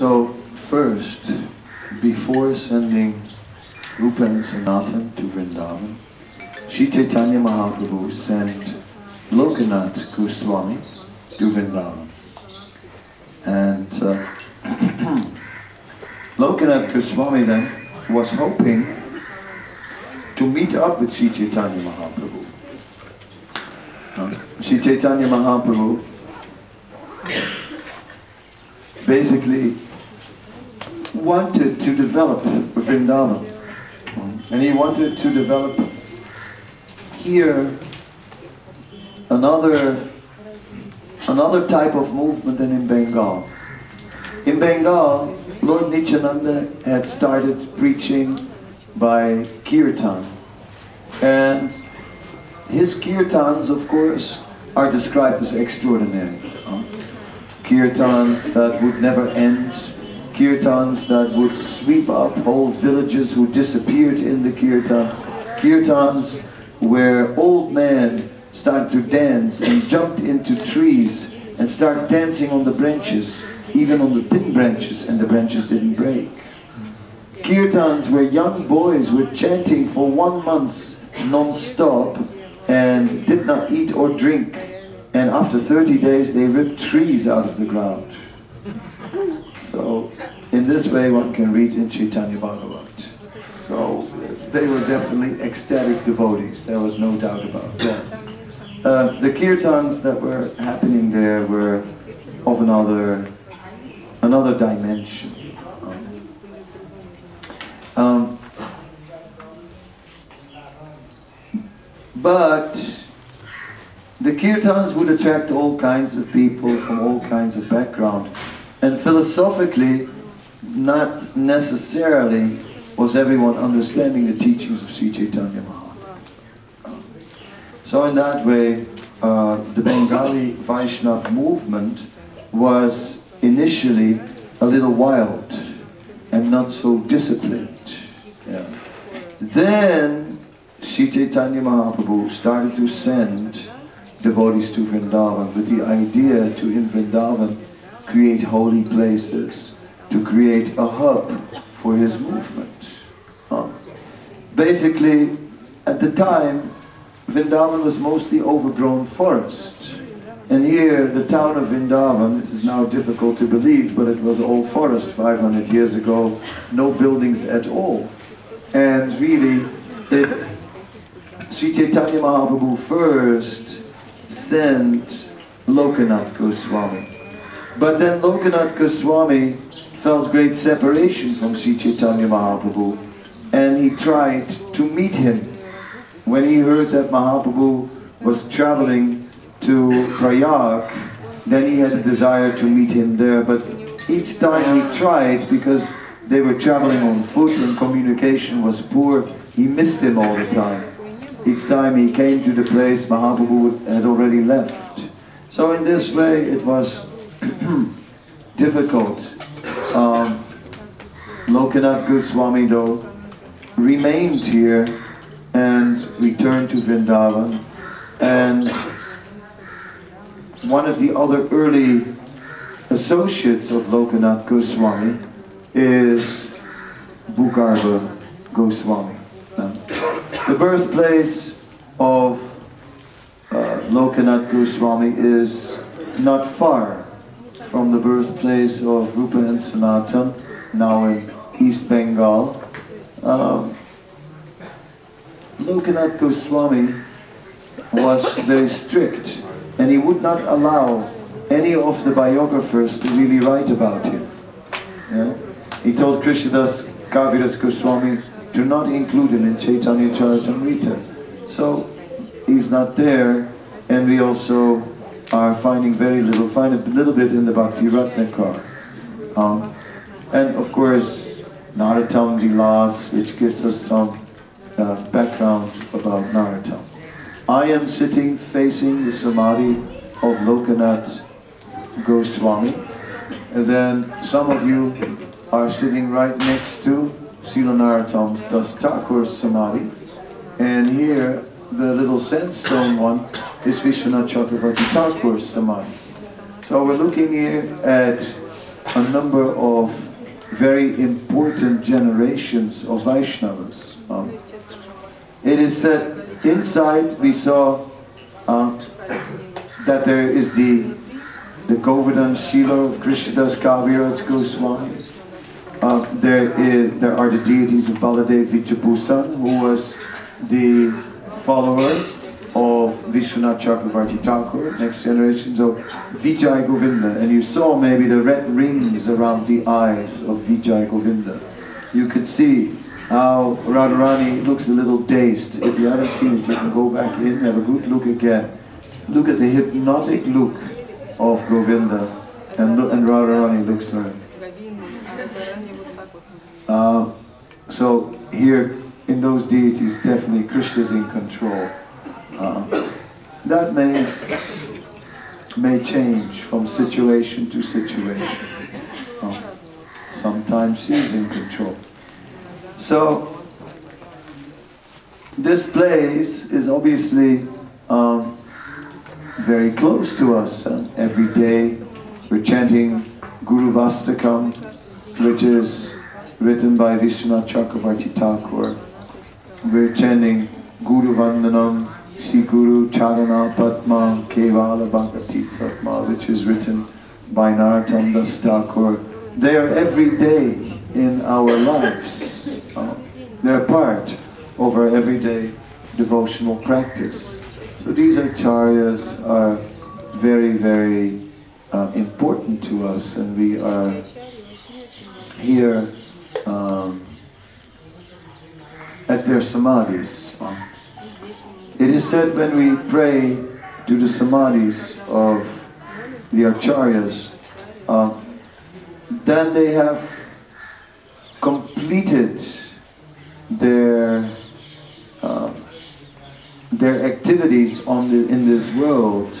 So first, before sending Rupa and Sanatana to Vrindavan, Sri Chaitanya Mahaprabhu sent Lokanath Goswami to Vrindavan. And Lokanath Goswami then was hoping to meet up with Sri Chaitanya Mahaprabhu. Sri Chaitanya Mahaprabhu basically wanted to develop Vrindavan. And he wanted to develop here another type of movement than in Bengal. In Bengal, Lord Nityananda had started preaching by kirtan. And his kirtans, of course, are described as extraordinary. Kirtans that would never end, kirtans that would sweep up whole villages who disappeared in the kirtan, kirtans where old men started to dance and jumped into trees and started dancing on the branches, even on the thin branches, and the branches didn't break. Kirtans where young boys were chanting for 1 month non-stop and did not eat or drink, and after 30 days they ripped trees out of the ground. So in this way one can read in Chaitanya Bhagavat. So they were definitely ecstatic devotees, there was no doubt about that. The kirtans that were happening there were of another dimension. But the kirtans would attract all kinds of people from all kinds of background, and philosophically, not necessarily was everyone understanding the teachings of Sri Chaitanya Mahaprabhu. So in that way, the Bengali Vaishnav movement was initially a little wild and not so disciplined. Yeah. Then Sri Chaitanya Mahaprabhu started to send devotees to Vrindavan with the idea to, in Vrindavan, create holy places, to create a hub for his movement. Basically, at the time, Vrindavan was mostly overgrown forest. And here, the town of Vrindavan, it is now difficult to believe, but it was all forest 500 years ago, no buildings at all. And really, Sri Chaitanya Mahaprabhu first sent Lokanath Goswami. But then Lokanath Goswami felt great separation from Sri Chaitanya Mahaprabhu, and he tried to meet him. When he heard that Mahaprabhu was traveling to Prayag, then he had a desire to meet him there, but each time he tried, because they were traveling on foot and communication was poor, he missed him all the time. Each time he came to the place, Mahaprabhu had already left. So in this way it was difficult. Lokanath Goswami, though, remained here and returned to Vrindavan. And one of the other early associates of Lokanath Goswami is Bhugarva Goswami. The birthplace of Lokanath Goswami is not far from the birthplace of Rupa and Sanatana, now in East Bengal. Lokanath Goswami was very strict, and he would not allow any of the biographers to really write about him. Yeah? He told Krishnadas Kaviraj Goswami, do not include him in Chaitanya Charitamrita. So he's not there, and we also are finding very little, find a little bit in the Bhakti Ratnakar. And of course, Narottam Das, which gives us some background about Narottam. I am sitting facing the Samadhi of Lokanath Goswami, and then some of you are sitting right next to Srila Narottam Das Thakur's Samadhi, and here the little sandstone one is Vishwanath Chakravarti Thakur's Samadhi. So we're looking here at a number of very important generations of Vaishnavas. It is said inside we saw that there is the Govardhan Shila of Krishnadas Kaviraj Goswami. There are the deities of Baladeva Vidyabhushan, who was the follower of Vishwanath Chakravarti Thakur, next generation. So Vijay Govinda, and you saw maybe the red rings around the eyes of Vijay Govinda. You could see how Radharani looks a little dazed. If you haven't seen it, you can go back in and have a good look again. Look at the hypnotic look of Govinda, and Radharani looks like. So here, in those deities, definitely Krishna is in control. That may change from situation to situation. Sometimes she's in control. So this place is obviously very close to us. Every day we're chanting Guru Vastakam, which is written by Vishwanath Chakravarti Thakur. We're chanting Guru Vandanam, Sri Guru Charana Padma Kevala Bhagati Satma, which is written by Narottam Das Thakur. They are every day in our lives. They're part of our everyday devotional practice. So these acharyas are very, very important to us, and we are here at their samadhis. It is said when we pray to the samadhis of the acharyas, then they have completed their activities in this world.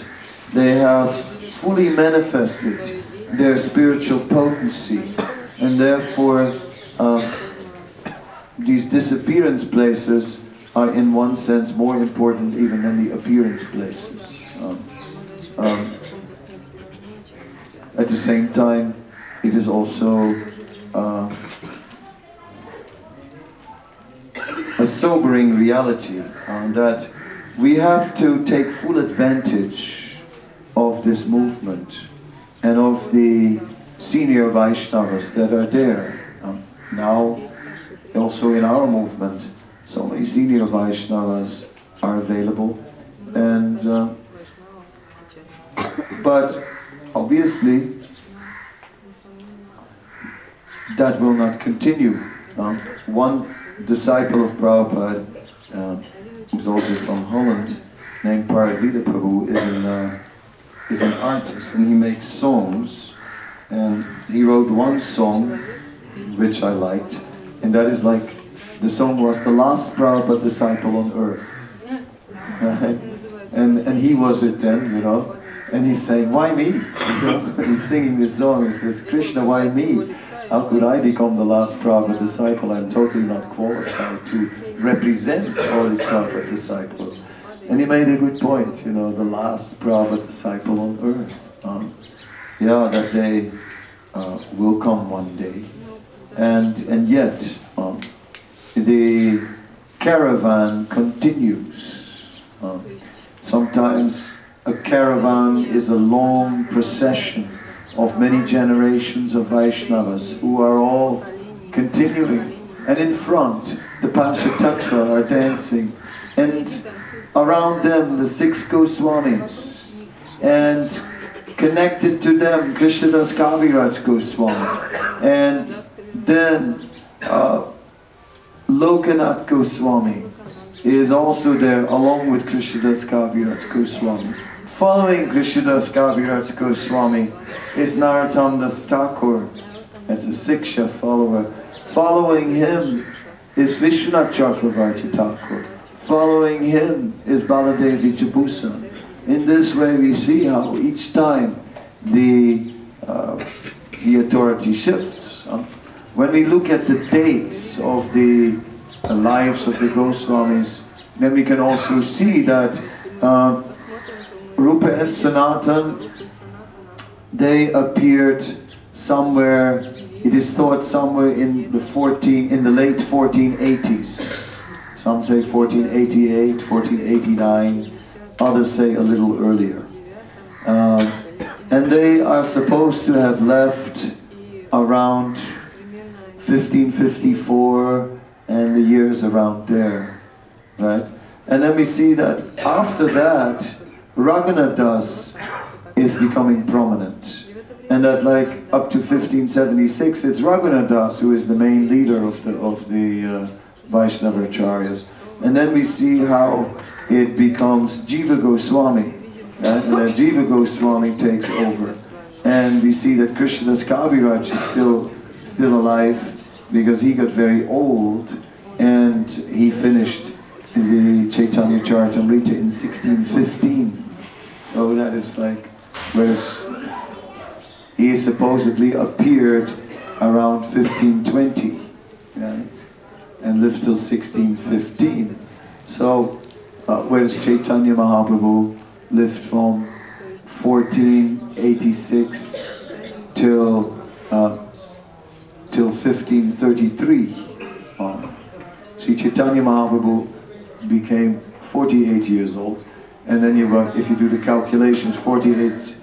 They have fully manifested their spiritual potency, and therefore these disappearance places are in one sense more important even than the appearance places. At the same time, it is also a sobering reality that we have to take full advantage of this movement and of the senior Vaishnavas that are there. Now, also in our movement, so many senior Vaishnavas are available, and but obviously that will not continue. One disciple of Prabhupada, who's also from Holland, named Paravida Prabhu, is an artist, and he makes songs. And he wrote one song, which I liked, and that is like, the song was the last Prabhupada disciple on earth. Right? And he was it then, you know. And he's saying, why me? You know? He's singing this song and says, Krishna, why me? How could I become the last Prabhupada disciple? I'm totally not qualified to represent all these Prabhupada disciples. And he made a good point, you know, the last Prabhupada disciple on earth. Yeah, that day will come one day. And yet, the caravan continues. Sometimes a caravan is a long procession of many generations of Vaishnavas who are all continuing. And in front, the Pancha Tattva are dancing. And around them, the Six Goswamis. And connected to them, Krishnadas Kaviraj Goswami. And then Lokanath Goswami is also there along with Krishnadas Kaviraj Goswami. Following Krishnadas Kaviraj Goswami is Narottam Das Thakur as a Siksha follower. Following him is Vishwanath Chakravarti Thakur. Following him is Baladeva Vidyabhushan. In this way we see how each time the authority shifts. When we look at the dates of the lives of the Goswamis, then we can also see that Rupa and Sanatan, they appeared somewhere, it is thought somewhere in the late 1480s. Some say 1488, 1489, others say a little earlier. And they are supposed to have left around 1554 and the years around there, right? And then we see that after that, Raghunath Das is becoming prominent. And that like up to 1576, it's Raghunath Das who is the main leader of the Vaishnava Acharyas. And then we see how it becomes Jiva Goswami. Right? And then Jiva Goswami takes over. And we see that Krishnadas Kaviraj is still alive because he got very old and he finished the Chaitanya Charitamrita in 1615. So that is like, whereas he supposedly appeared around 1520, right? And lived till 1615. So whereas Chaitanya Mahaprabhu lived from 1486 till 1533 on. Sri Chaitanya Mahaprabhu became 48 years old, and then if you do the calculations, 48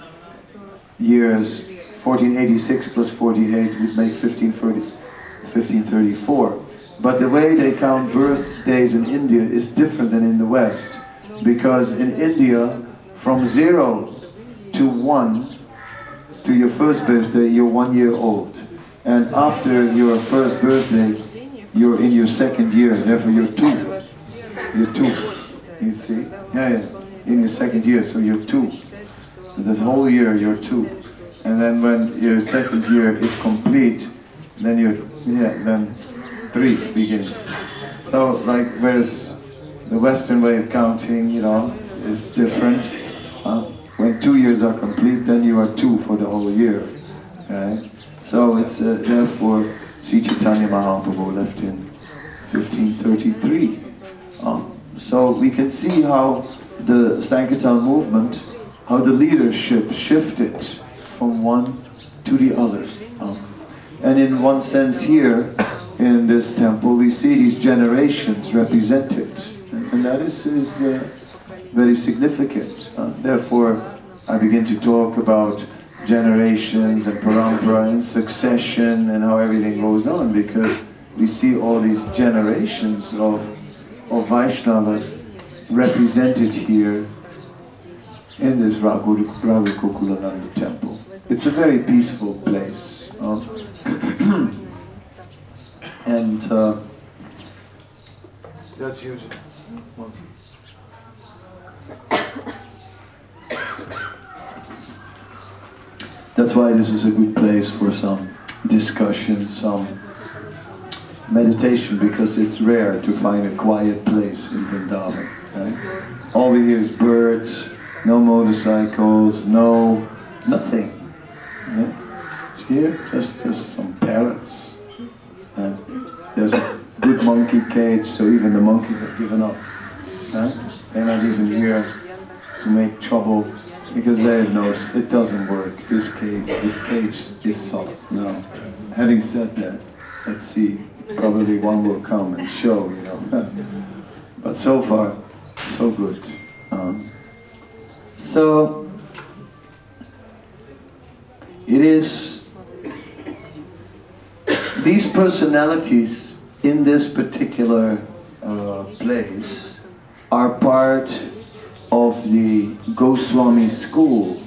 years, 1486 plus 48 would make 1534. But the way they count birthdays in India is different than in the West, because in India, from 0 to 1, to your first birthday, you're 1 year old. And after your first birthday, you're in your second year, therefore you're two. You're two, you see? Yeah, yeah, in your second year, so you're two. So this whole year, you're two. And then when your second year is complete, then then 3 begins. So, like, whereas the Western way of counting, you know, is different. When 2 years are complete, then you are two for the whole year, right? So it's, therefore, Sri Chaitanya Mahaprabhu left in 1533. So we can see how the Sankirtan movement, how the leadership shifted from one to the other. And in one sense here, in this temple, we see these generations represented. And that is very significant. Therefore, I begin to talk about generations and parampara and succession and how everything goes on, because we see all these generations of Vaishnavas represented here in this Ravi Gokulananda temple. It's a very peaceful place. And that's usually one. That's why this is a good place for some discussion, some meditation, because it's rare to find a quiet place in Vrindavan. Right? All we hear is birds, no motorcycles, no nothing. Right? Here, just some parrots. Right? There's a good monkey cage, so even the monkeys have given up. Right? They're not even here to make trouble, because they have noticed it doesn't work. This cage is soft. No. Having said that, let's see. Probably one will come and show, you know. But so far, so good. So, it is these personalities in this particular place are part of the Goswami school.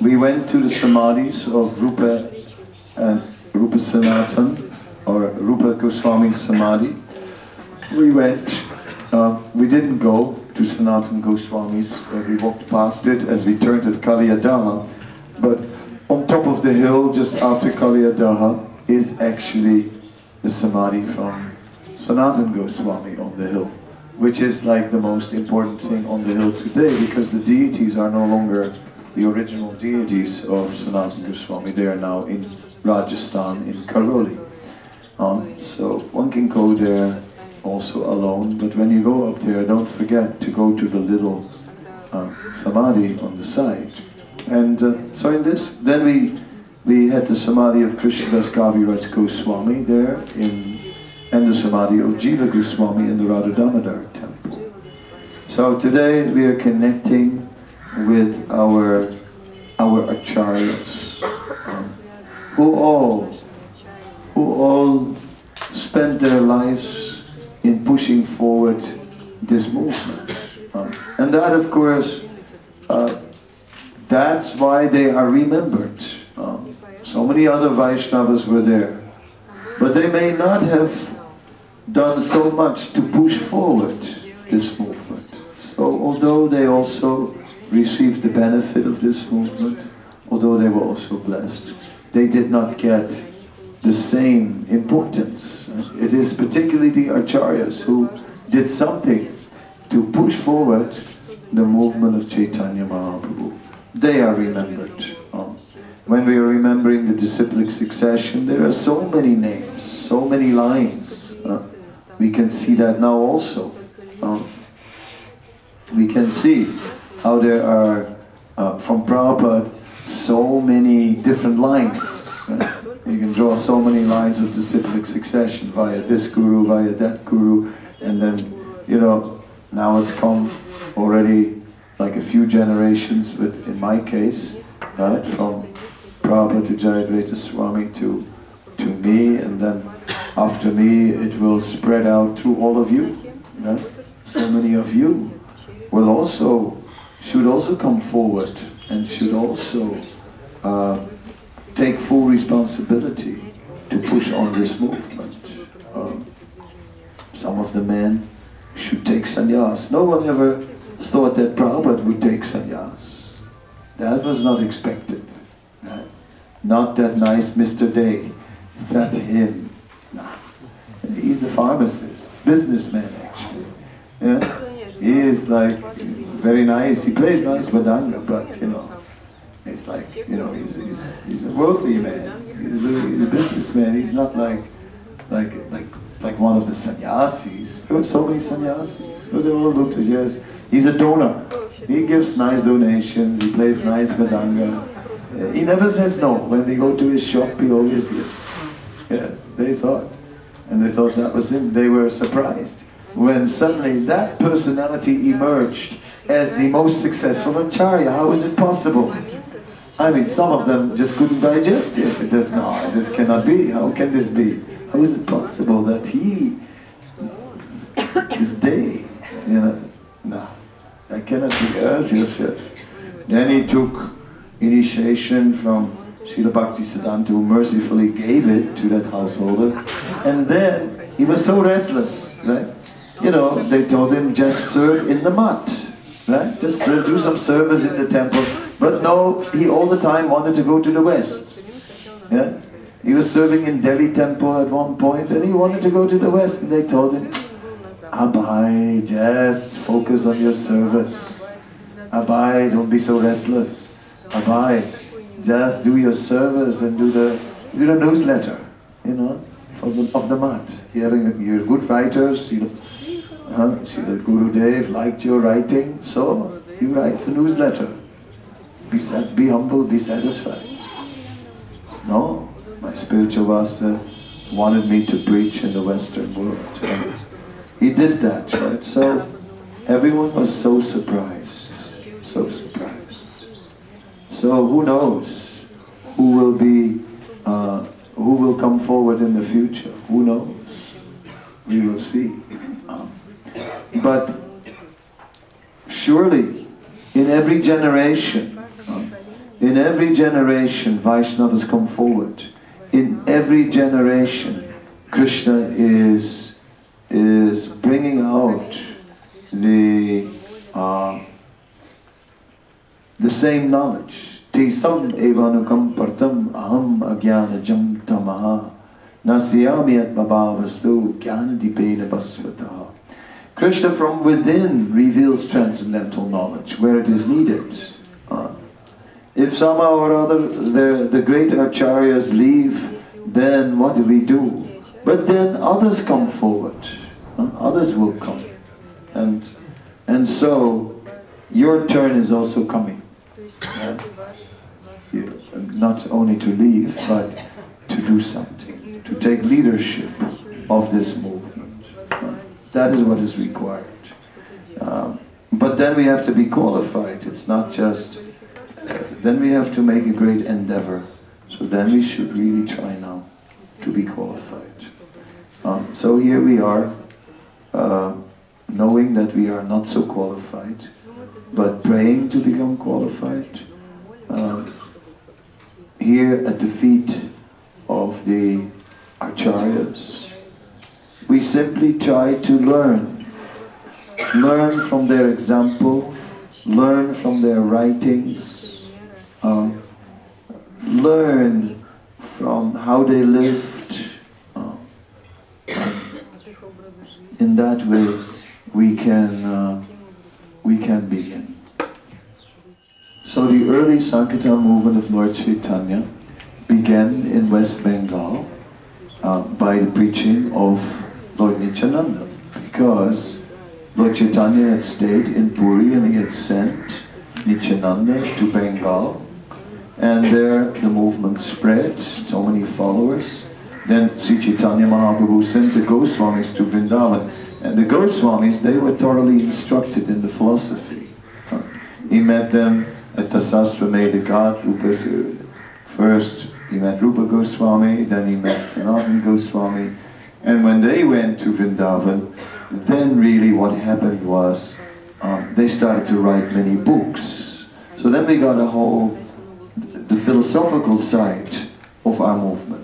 We went to the samadhis of Rupa and Rupa Sanatan, or Rupa Goswami Samadhi. We went, we didn't go to Sanatana Goswami's, we walked past it as we turned at Kaliadaha, but on top of the hill, just after Kaliadaha, is actually the Samadhi from Sanatana Goswami on the hill, which is like the most important thing on the hill today, because the deities are no longer the original deities of Sanatana Goswami, they are now in Rajasthan, in Karoli. So one can go there also alone, but when you go up there, don't forget to go to the little Samadhi on the side. And so in this, then we We had the Samadhi of Krishnadas Kaviraj Goswami there, and the Samadhi of Jiva Goswami in the Radharani temple. So today we are connecting with our acharyas, who all spent their lives in pushing forward this movement. And that, of course, that's why they are remembered. So many other Vaishnavas were there, but they may not have done so much to push forward this movement. So although they also received the benefit of this movement, although they were also blessed, they did not get the same importance. It is particularly the acharyas who did something to push forward the movement of Chaitanya Mahaprabhu. They are remembered. When we are remembering the disciplic succession, there are so many names, so many lines. We can see that now also. We can see how there are, from Prabhupada, so many different lines. You can draw so many lines of disciplic succession via this guru, via that guru, and then, you know, now it's come already like a few generations, but in my case, right, from Prabhupada to Jayadvaita Swami to me, and then after me it will spread out through all of you. Yeah? So many of you will also, should also come forward and should also take full responsibility to push on this movement. Some of the men should take sannyas. No one ever thought that Prabhupada would take sannyas. That was not expected. Not that nice Mr. Day, that him. No. He's a pharmacist, businessman actually. Yeah? He is like very nice, he plays nice badanga, but you know, it's like, you know, he's a worldly man, he's a businessman, he's not like one of the sannyasis. There were so many sannyasis, so they all looked at, yes, he's a donor. He gives nice donations, he plays nice badanga. He never says no. When we go to his shop, he always gives. Yes, they thought. And they thought that was him. They were surprised when suddenly that personality emerged as the most successful acharya. How is it possible? I mean, some of them just couldn't digest it. It does not. This cannot be. How can this be? How is it possible that he, this day, you know, no, that cannot be. Yes. Then he took initiation from Srila Bhakti Siddhanta, who mercifully gave it to that householder. And then he was so restless, right? You know, they told him, just serve in the mut, right? Just serve, do some service in the temple. But no, he all the time wanted to go to the west. Yeah? He was serving in Delhi temple at one point, and he wanted to go to the west. And they told him, Abhay, just focus on your service. Abhay, don't be so restless. Abhay, just do your service and do the newsletter, you know, of the mat. You're a good writer, Gurudev liked your writing, so you write the newsletter. Be humble, be satisfied. No, my spiritual master wanted me to preach in the Western world. So he did that, right? So everyone was so surprised, so surprised. So who knows who will come forward in the future? Who knows? We will see. But surely, in every generation, Vaishnavas come forward. In every generation, Krishna is bringing out the same knowledge. Tisam evanukam partam aham agyana jam tamaha nasyamiyat babavastu gyana dipena basvataha. Krishna from within reveals transcendental knowledge where it is needed. If somehow or other the great acharyas leave, then what do we do? But then others come forward. Others will come. And so your turn is also coming. Yeah. not only to leave, but to do something, to take leadership of this movement. That is what is required. But then we have to be qualified. It's not just... then we have to make a great endeavor. So then we should really try now to be qualified. So here we are, knowing that we are not so qualified, but praying to become qualified. Here at the feet of the Acharyas, we simply try to learn from their example, learn from their writings, learn from how they lived. In that way, we can begin. So the early Sankirtan movement of Lord Chaitanya began in West Bengal by the preaching of Lord Nityananda, because Lord Chaitanya had stayed in Puri and he had sent Nityananda to Bengal, and there the movement spread, so many followers. Then Sri Chaitanya Mahaprabhu sent the Goswamis to Vrindavan, and the Goswamis, they were thoroughly instructed in the philosophy. He met them at the Sasvamedha Ghat. First he met Rupa Goswami, then he met Sanatana Goswami, and when they went to Vrindavan, then really what happened was they started to write many books. So then we got a whole, the philosophical side of our movement.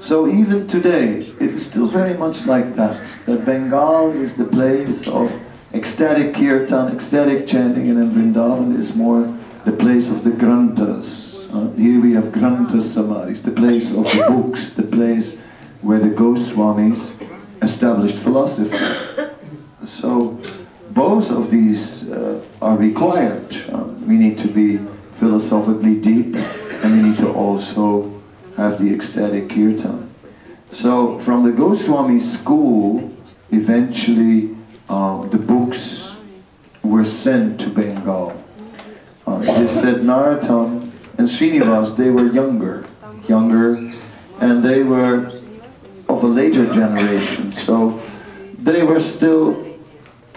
So even today, it is still very much like that. That Bengal is the place of ecstatic kirtan, ecstatic chanting, and then Vrindavan is more the place of the granthas. Here we have grantha samadhis, the place of the books, the place where the Goswamis established philosophy. So both of these are required. We need to be philosophically deep, and we need to also have the ecstatic kirtan. So from the Goswami school, eventually the books were sent to Bengal. They said Narottam and Srinivas, they were younger, and they were of a later generation. So they were still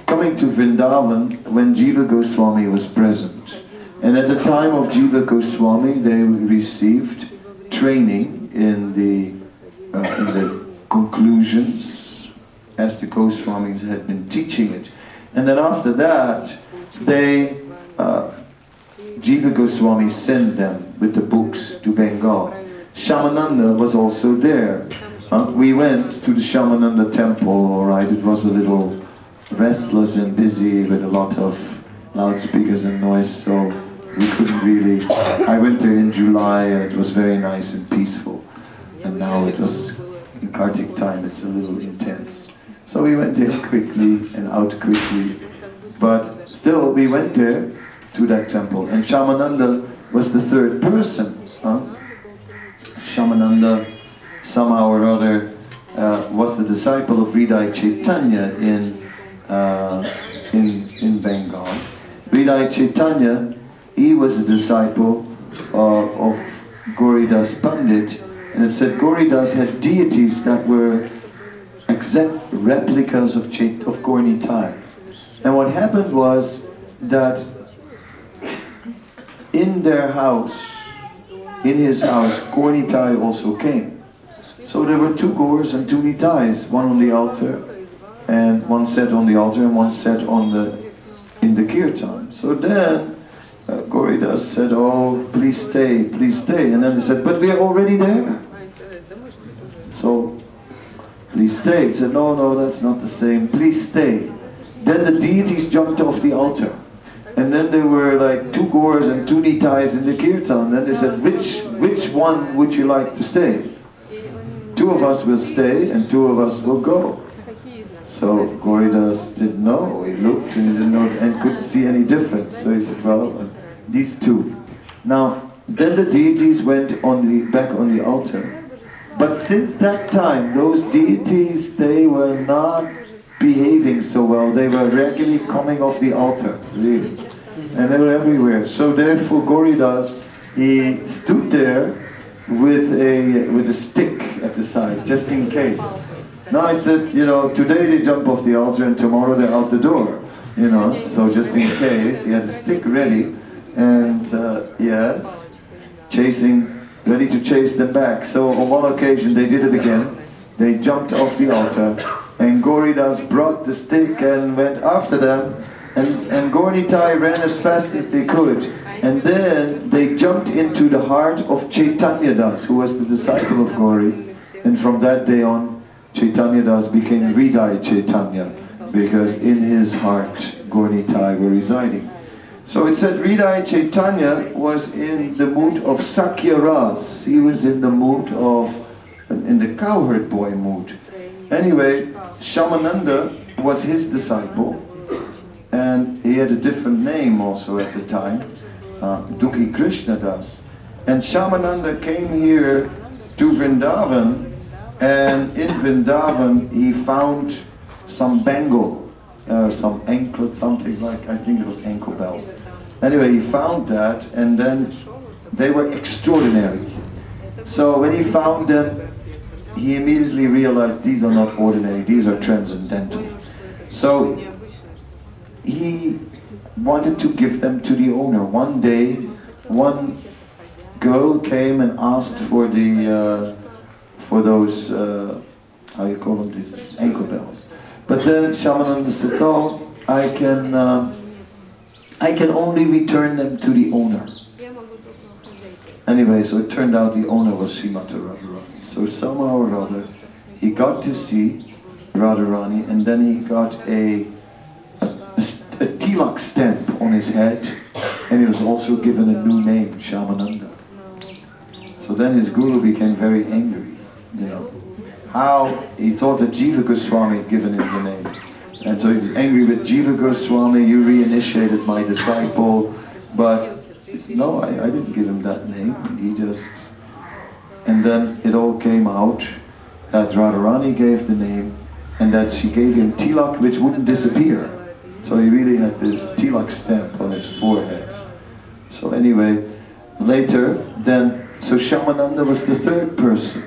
coming to Vrindavan when Jiva Goswami was present. And at the time of Jiva Goswami, they received training in the conclusions as the Goswamis had been teaching it. And then after that, they, Jiva Goswami sent them with the books to Bengal. Shamananda was also there. We went to the Shamananda temple, all right. It was a little restless and busy with a lot of loudspeakers and noise, so we couldn't really... I went there in July and it was very nice and peaceful. And now it was in Kartik time, it's a little intense. So we went in quickly and out quickly. But still, we went there to that temple. And Shamananda was the third person. Shamananda, somehow or other, was the disciple of Hriday Chaitanya in Bengal. Hriday Chaitanya, he was a disciple of Gauridas Pandit, and it said Gauridas had deities that were exact replicas of Gaurnitai. And what happened was that in their house, in his house, Gaurnitai also came. So there were two Gaurs and two Nitais, one on the altar, and one sat on the altar, and one sat on in the kirtan. So then Gauridas said, oh, please stay, please stay. And then they said, but we are already there. So, please stay. He said, no, no, that's not the same. Please stay. Then the deities jumped off the altar. And then there were like two Gaurs and two Nitais in the kirtan. Then they said, which one would you like to stay? Two of us will stay and two of us will go. So Gauridas didn't know, he looked and he didn't know and couldn't see any difference. So he said, well, these two. Now, then the deities went back on the altar. But since that time, those deities, they were not behaving so well. They were regularly coming off the altar, really. And they were everywhere. So therefore Gauridas he stood there with a stick at the side, just in case. Now I said, you know, today they jump off the altar and tomorrow they're out the door, you know, so just in case, he had a stick ready, and yes, chasing, ready to chase them back. So on one occasion they did it again, they jumped off the altar, and Gauridas brought the stick and went after them, and Gauritai ran as fast as they could. And then they jumped into the heart of Chaitanya Das, who was the disciple of Gauri. And from that day on, Chaitanya Das became Hriday Chaitanya, because in his heart, Gauritai were residing. So it said Hriday Chaitanya was in the mood of Sakya Ras. He was in the mood of, in the cowherd boy mood. Anyway, Shamananda was his disciple, and he had a different name also at the time. Dukhi Krishnadas, and Shamananda came here to Vrindavan, and in Vrindavan he found some bangle, some anklet, something like, I think it was ankle bells. Anyway, he found that, and then they were extraordinary. So when he found them, he immediately realized these are not ordinary, these are transcendental. So he wanted to give them to the owner. One day, one girl came and asked for the for those how you call them, these ankle bells. But then Shamananda said, "No, I can only return them to the owner." Anyway, so it turned out the owner was Srimati Radharani. So somehow or other, he got to see Radharani, and then he got a tilak stamp on his head, and he was also given a new name, Shamananda. So then his guru became very angry, you know. How he thought that Jiva Goswami had given him the name. And so he was angry with Jiva Goswami, you re-initiated my disciple, but no, I didn't give him that name, he just... And then it all came out that Radharani gave the name, and that she gave him tilak which wouldn't disappear. So he really had this tilak stamp on his forehead. So anyway, later then, so Shamananda was the third person.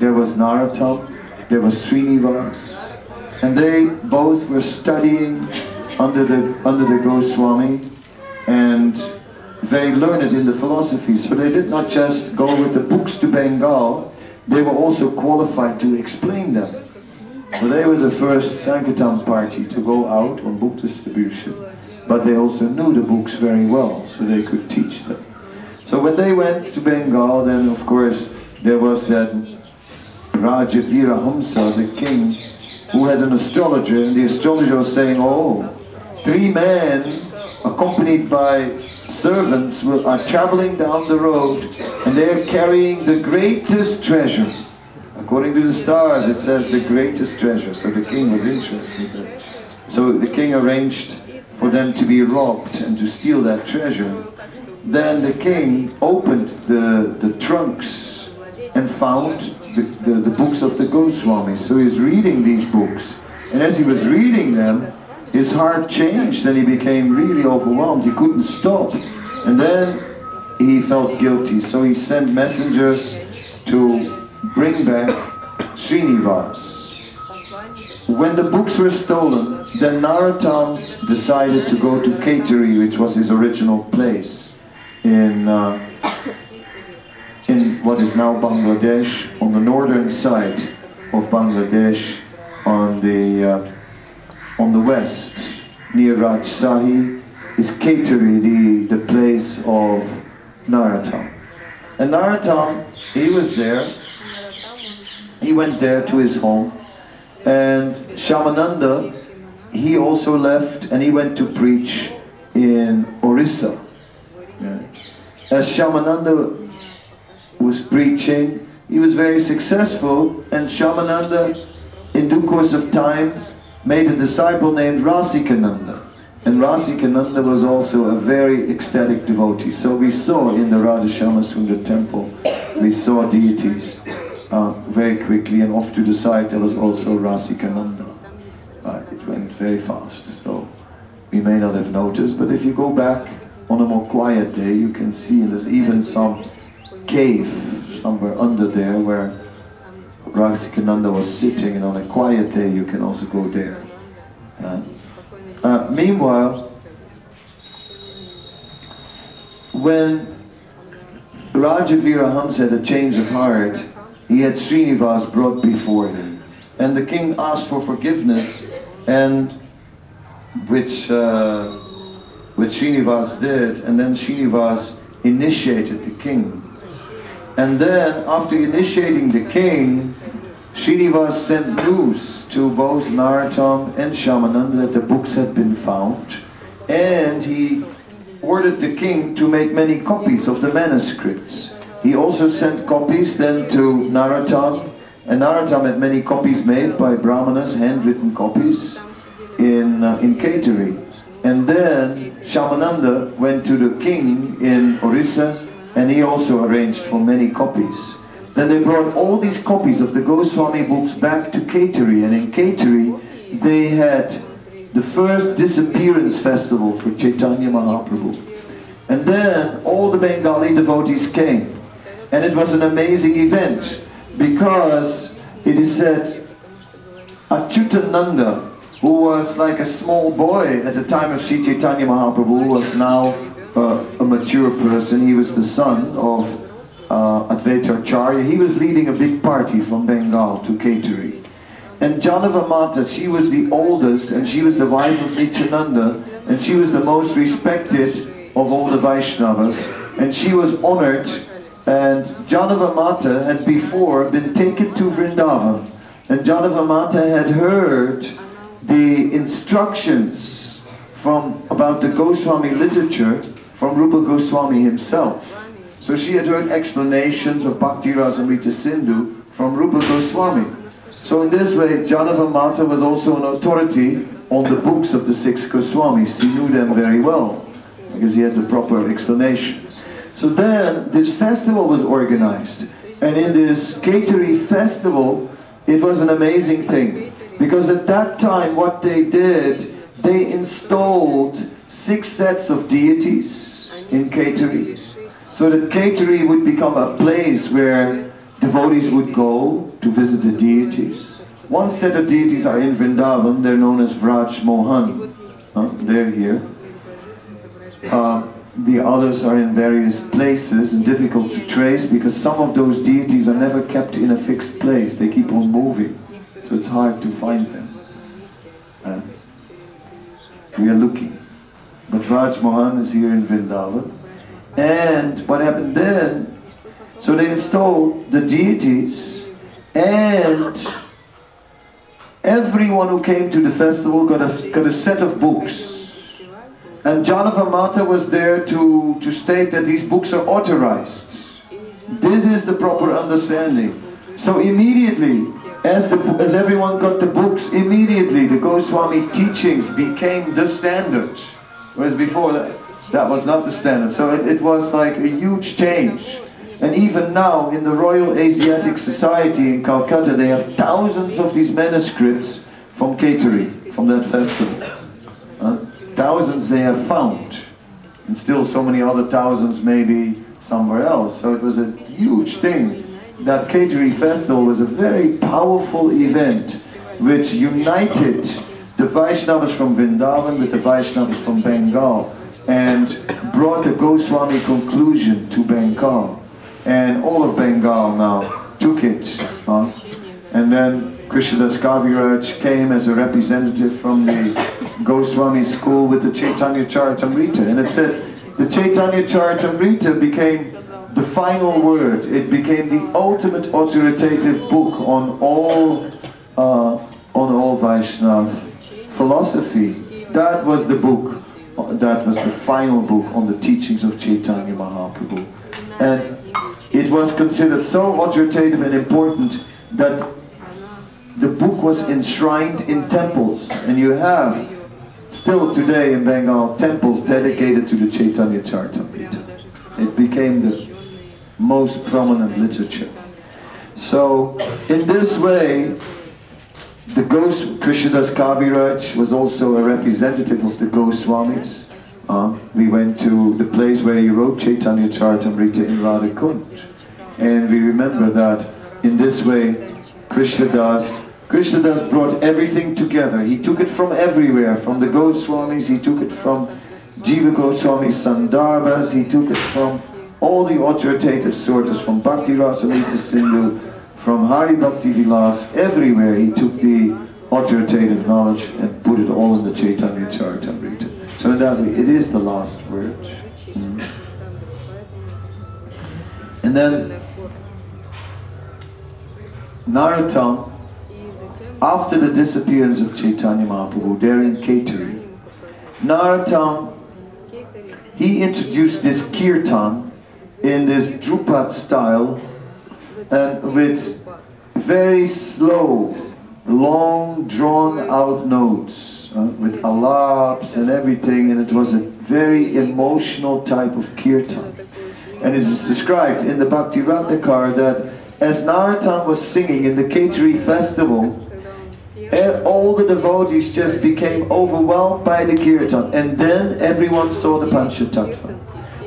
There was Narottam, there was Srinivas, and they both were studying under the Goswami and very learned in the philosophy. So they did not just go with the books to Bengal, they were also qualified to explain them. So they were the first Sankirtan party to go out on book distribution, but they also knew the books very well, so they could teach them. So when they went to Bengal, then of course there was that Rajavirahamsa, the king, who had an astrologer, and the astrologer was saying, oh, 3 men accompanied by servants are traveling down the road, and they are carrying the greatest treasure. According to the stars, it says the greatest treasure. So the king was interested. So the king arranged for them to be robbed and to steal that treasure. Then the king opened the trunks and found the books of the Goswami. So he's reading these books. And as he was reading them, his heart changed and he became really overwhelmed. He couldn't stop. And then he felt guilty. So he sent messengers to bring back Srinivas. When the books were stolen, then Narottam decided to go to Kheturi, which was his original place in what is now Bangladesh, on the northern side of Bangladesh, on the west, near Rajshahi, is Kheturi, the place of Narottam. And Narottam, he was there. He went there to his home, and Shamananda, he also left and he went to preach in Orissa. Yeah. As Shamananda was preaching, he was very successful, and Shamananda, in due course of time, made a disciple named Rasikananda. And Rasikananda was also a very ecstatic devotee. So we saw in the Radhashama Sundar temple, we saw deities. Very quickly, and off to the side there was also Rasikananda. It went very fast, so we may not have noticed, but if you go back on a more quiet day you can see, and there's even some cave somewhere under there where Rasikananda was sitting, and on a quiet day you can also go there. Meanwhile, when Rajavira Hamsa had a change of heart, he had Srinivas brought before him. And the king asked for forgiveness, and which Srinivas did, and then Srinivas initiated the king. And then, after initiating the king, Srinivas sent news to both Narottam and Shamananda that the books had been found, and he ordered the king to make many copies of the manuscripts. He also sent copies then to Narottam, and Narottam had many copies made by Brahmanas, handwritten copies, in Kheturi. And then Shamananda went to the king in Orissa, and he also arranged for many copies. Then they brought all these copies of the Goswami books back to Kheturi, and in Kheturi they had the first disappearance festival for Chaitanya Mahaprabhu. And then all the Bengali devotees came, and it was an amazing event, because it is said Achyutananda, who was like a small boy at the time of Sri Chaitanya Mahaprabhu, was now a mature person. He was the son of Advaitacharya. He was leading a big party from Bengal to Kheturi. And Janava Mata, she was the oldest, and she was the wife of Nityananda, and she was the most respected of all the Vaishnavas, and she was honored. And Janava Mata had before been taken to Vrindavan, and Janava Mata had heard the instructions from about the Goswami literature from Rupa Goswami himself. So she had heard explanations of Bhakti Rasamrita Sindhu from Rupa Goswami. So in this way, Janava Mata was also an authority on the books of the Six Goswamis. He knew them very well, because he had the proper explanation. So then, this festival was organized. And in this Kheturi festival, it was an amazing thing. Because at that time, what they did, they installed 6 sets of deities in Kheturi, so that Kheturi would become a place where devotees would go to visit the deities. One set of deities are in Vrindavan, they're known as Vraj Mohan. They're here. The others are in various places and difficult to trace, because some of those deities are never kept in a fixed place, they keep on moving. So it's hard to find them. We are looking. But Vraj Mohan is here in Vrindavan. And what happened then? So they installed the deities, and everyone who came to the festival got a set of books. And Janava Mata was there to state that these books are authorized. This is the proper understanding. So immediately, as everyone got the books, immediately the Goswami teachings became the standard. Whereas before that was not the standard. So it was like a huge change. And even now in the Royal Asiatic Society in Calcutta, they have thousands of these manuscripts from Kheturi, from that festival. Thousands they have found. And still so many other thousands maybe somewhere else. So it was a huge thing. That Kheturi festival was a very powerful event which united the Vaishnavas from Vrindavan with the Vaishnavas from Bengal, and brought the Goswami conclusion to Bengal. And all of Bengal now took it. And then Krishnadas Kaviraj came as a representative from the Goswami school with the Chaitanya Charitamrita. And it said the Chaitanya Charitamrita became the final word. It became the ultimate authoritative book on all Vaishnava philosophy. That was the book. That was the final book on the teachings of Chaitanya Mahaprabhu. And it was considered so authoritative and important that the book was enshrined in temples. And you have, still today in Bengal, temples dedicated to the Chaitanya Charitamrita. It became the most prominent literature. So, in this way, the Krishnadas Kaviraj was also a representative of the Goswamis. we went to the place where he wrote Chaitanya Charitamrita in Radhakund. And we remember that in this way, Krishnadas brought everything together. He took it from everywhere, from the Goswamis, he took it from Jiva Goswami Sandarbhas, he took it from all the authoritative sources, from Bhakti Rasamrita Sindhu, from Hari Bhakti Vilas, everywhere he took the authoritative knowledge and put it all in the Chaitanya Charitamrita. So in that way, it is the last word. And then Narottam, after the disappearance of Chaitanya Mahaprabhu, there in Kheturi, Narottam, he introduced this kirtan in this Drupad style and with very slow, long, drawn-out notes, with alaps and everything, and it was a very emotional type of kirtan. And it is described in the Bhakti Ratnakar that as Narottam was singing in the Khetri Festival, all the devotees just became overwhelmed by the kirtan, and then everyone saw the Pancha Tattva.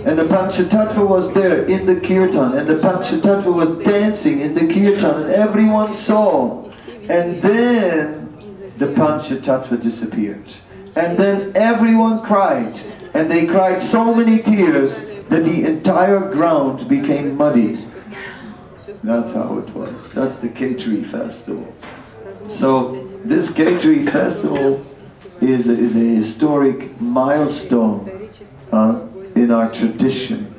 And the Pancha Tattva was there in the kirtan, and the Pancha Tattva was dancing in the kirtan, and everyone saw. And then the Pancha Tattva disappeared. And then everyone cried, and they cried so many tears that the entire ground became muddy. That's how it was. That's the Khetri Festival. So this Khetri Festival is a historic milestone in our tradition.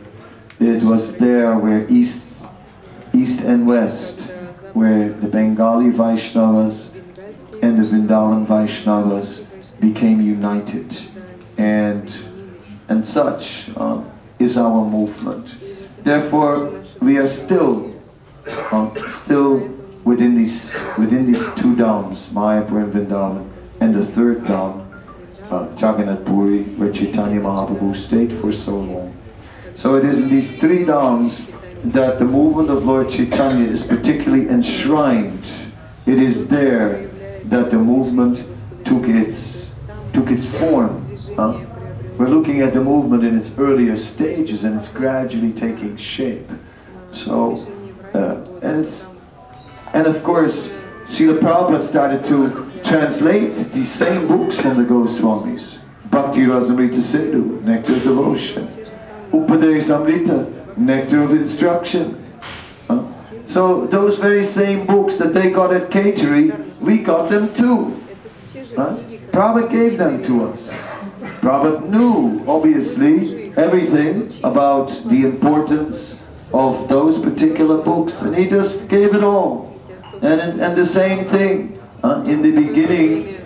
It was there where East and West, where the Bengali Vaishnavas and the Vrindavan Vaishnavas became united. And such is our movement. Therefore, we are still within these two dams, Mayapur and Vrindavan, and the third dam, Jagannath Puri, where Chaitanya Mahaprabhu stayed for so long. So it is in these three dams that the movement of Lord Chaitanya is particularly enshrined. It is there that the movement took its form. We're looking at the movement in its earlier stages, and it's gradually taking shape. So, and of course, Srila Prabhupada started to translate these same books from the Goswamis. Bhakti Rasamrita Sindhu, Nectar of Devotion. Upadesamrita, Nectar of Instruction. So those very same books that they got at Kheturi, we got them too. Prabhupada gave them to us. Prabhupada knew, obviously, everything about the importance of those particular books, and he just gave it all. And the same thing, in the beginning,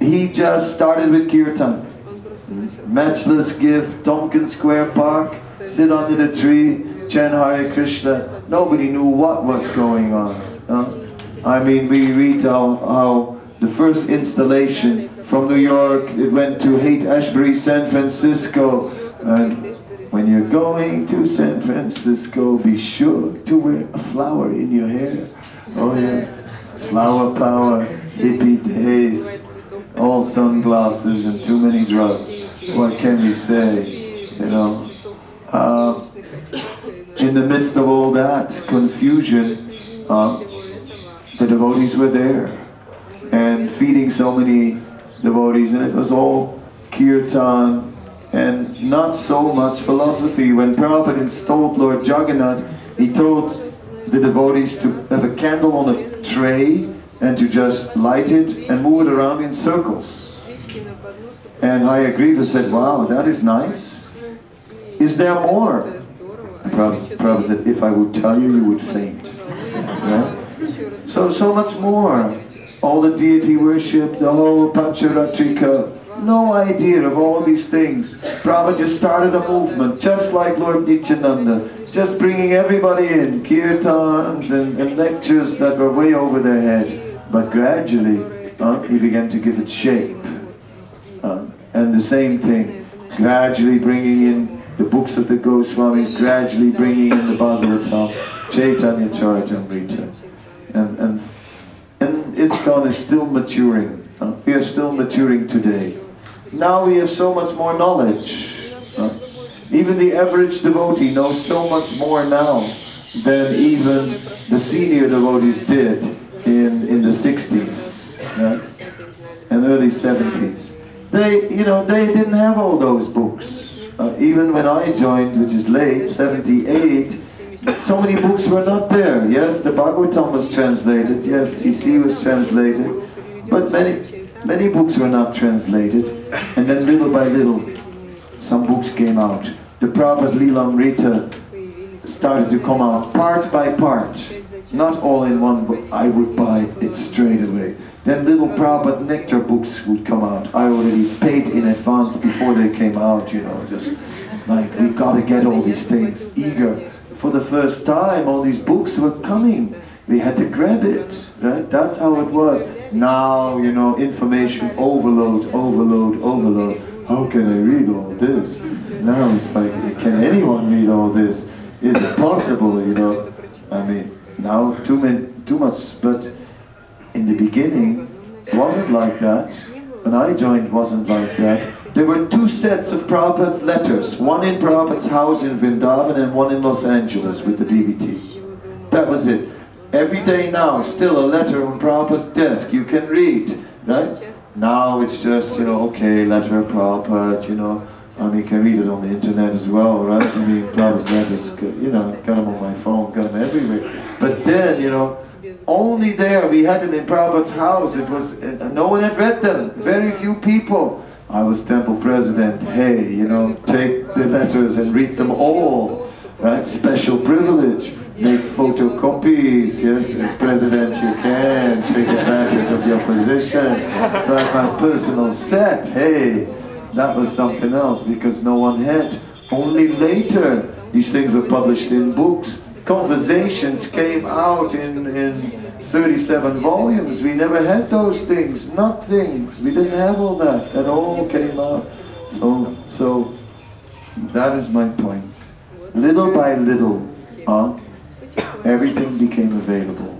he just started with kirtan. Matchless gift, Tonkin Square Park, sit under the tree, chant Hare Krishna. Nobody knew what was going on. I mean, we read how the first installation from New York, it went to Haight-Ashbury, San Francisco. And when you're going to San Francisco, be sure to wear a flower in your hair. Oh yes, flower power, hippie days, all sunglasses and too many drugs. What can we say, you know? In the midst of all that confusion, the devotees were there and feeding so many devotees, and it was all kirtan and not so much philosophy. When Prabhupada installed Lord Jagannath, he told the devotees to have a candle on a tray and to just light it and move it around in circles. And Hayagriva said, wow, that is nice. Is there more? And Prabhupada said, if I would tell you, you would faint. Yeah? So much more. All the deity worship, the whole Pancharatrika. No idea of all these things. Prabhupada just started a movement, just like Lord Nityananda, just bringing everybody in, kirtans and lectures that were way over their head. But gradually, he began to give it shape. And the same thing, gradually bringing in the books of the Goswamis, gradually bringing in the Bhagavatam, Chaitanya Charitamrita. And ISKCON is still maturing. We are still maturing today. Now we have so much more knowledge. Even the average devotee knows so much more now than even the senior devotees did in the 60s, and early 70s. They didn't have all those books. Even when I joined, which is late, 78, so many books were not there. Yes, the Bhagavatam was translated. Yes, CC was translated. But many books were not translated. And then little by little, some books came out. The Prabhupada Lilamrita started to come out part by part. Not all in one book. I would buy it straight away. Then little Prabhupada Nectar books would come out. I already paid in advance before they came out, just like, we gotta get all these things, eager. For the first time, all these books were coming. We had to grab it, right? That's how it was. Now, information overload. How can I read all this? Now it's like, can anyone read all this? Is it possible, I mean, now too much, but in the beginning, it wasn't like that. When I joined, it wasn't like that. There were two sets of Prabhupada's letters. One in Prabhupada's house in Vrindavan and one in Los Angeles with the DVT. That was it. Every day now, still a letter on Prabhupada's desk. You can read, right? Now it's just, okay, letter Prabhupada, you can read it on the internet as well, right? I mean, Prabhupada's letters, got them on my phone, got them everywhere. But then, only there, we had them in Prabhupada's house. It was, no one had read them, very few people. I was temple president, hey, take the letters and read them all, right? Special privilege, make photocopies, yes, as president you can, take advantage of your position. So I had my personal set, hey, that was something else because no one had. Only later, these things were published in books. Conversations came out in 37 volumes. We never had those things, nothing. We didn't have all that. That all came out. So that is my point. Little by little, everything became available.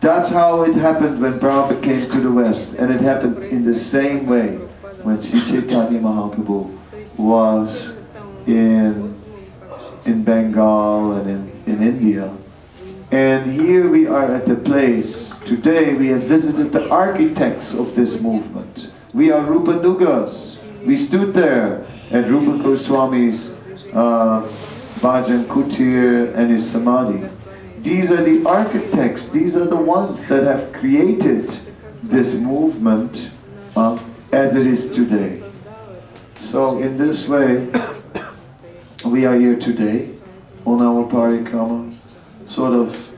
That's how it happened when Prabhupada came to the West. And it happened in the same way when Sri Chaitanya Mahaprabhu was in Bengal and in India. And here we are at the place. Today we have visited the architects of this movement. We are Rupa Nugas. We stood there at Rupa Goswami's Bhajan Kutir and his Samadhi. These are the architects. These are the ones that have created this movement as it is today. So in this way, we are here today on our parikrama, sort of